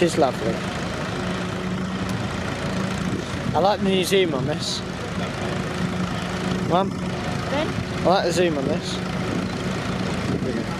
She's lovely. I like the new zoom on this. Mum? I like the zoom on this.